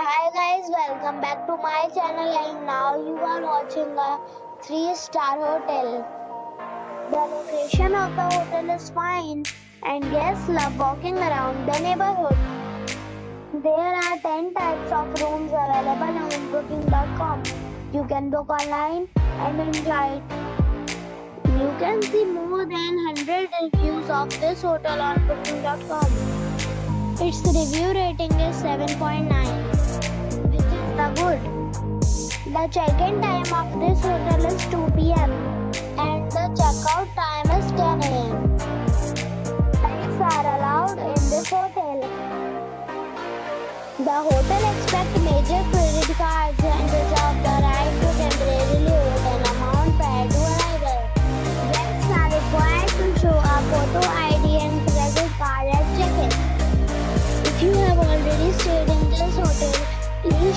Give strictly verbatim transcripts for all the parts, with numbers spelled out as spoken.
Hi guys, welcome back to my channel and now you are watching a three star hotel. The location of the hotel is fine and guests love walking around the neighborhood. There are ten types of rooms available on Booking dot com. You can book online and enjoy it. You can see more than one hundred reviews of this hotel on Booking dot com. Its review rating is seven point nine. Good. The check-in time of this hotel is two p m and the check-out time is ten a m Pets are allowed in this hotel. The hotel accepts major credit cards and reserves the right to temporarily hold an amount prior to arrival. Guests are required to show a photo I D and credit card at check-in. If you have already stayed in this hotel, please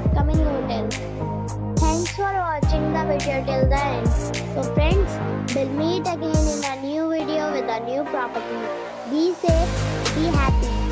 upcoming hotel. Thanks for watching the video till the end. So friends, we'll meet again in a new video with a new property. Be safe, be happy.